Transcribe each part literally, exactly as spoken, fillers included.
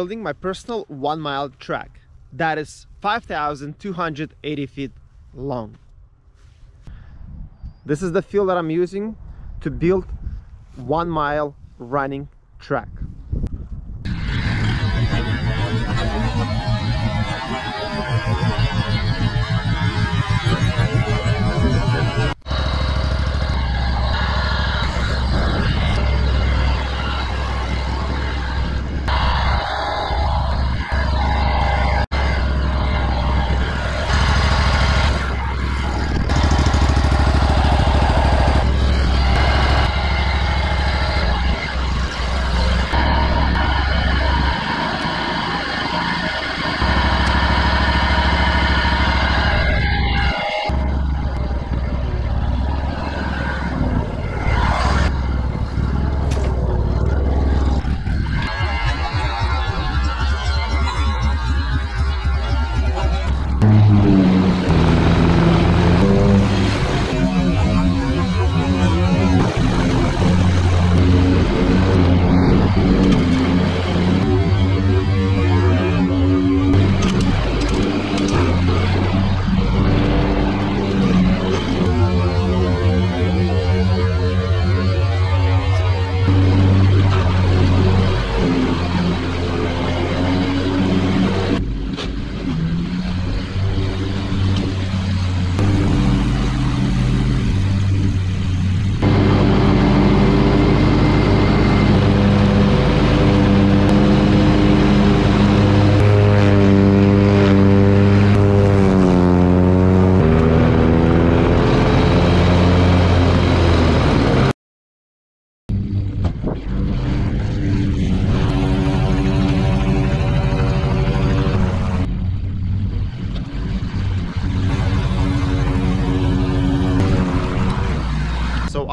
building my personal one mile track that is five thousand two hundred eighty feet long. This is the field that I'm using to build one mile running track.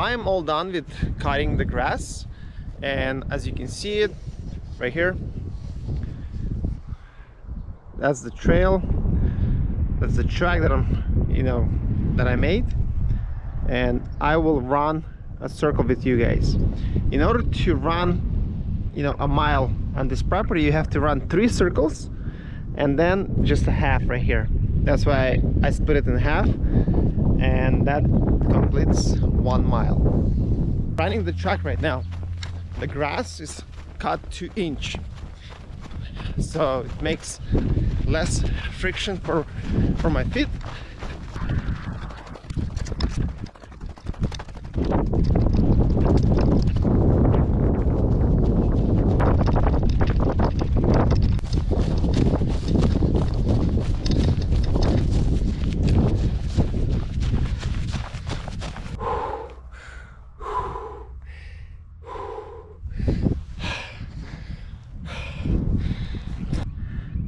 I'm all done with cutting the grass, and as you can see it right here, that's the trail, that's the track that I'm you know that I made, and I will run a circle with you guys. In order to run you know a mile on this property, you have to run three circles and then just a half right here. That's why I split it in half, and that completes one mile. Running the track right now, the grass is cut two inch, so it makes less friction for for my feet.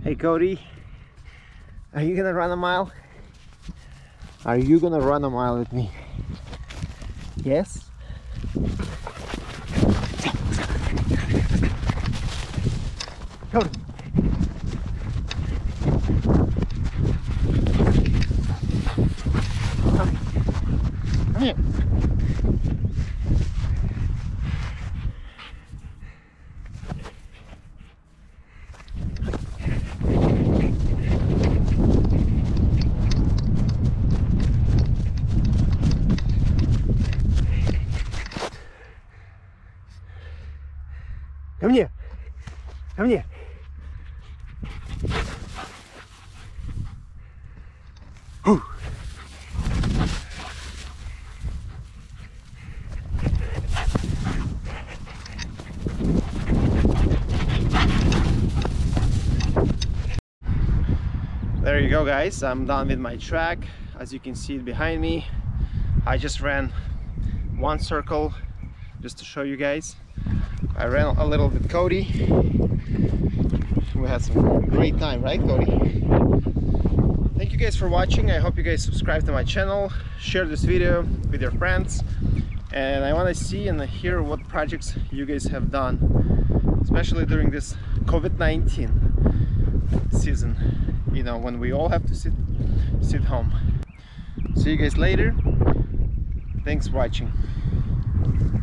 Hey Cody, are you gonna run a mile? Are you gonna run a mile with me? Yes? Cody! Come here! Ко мне! Ко мне! Фух. There you go guys, I'm done with my track. As you can see it behind me, I just ran one circle just to show you guys. I ran a little with Cody. We had some great time, right Cody? Thank you guys for watching. I hope you guys subscribe to my channel, share this video with your friends, and I want to see and hear what projects you guys have done, especially during this COVID nineteen season, you know, when we all have to sit, sit home. See you guys later. Thanks for watching.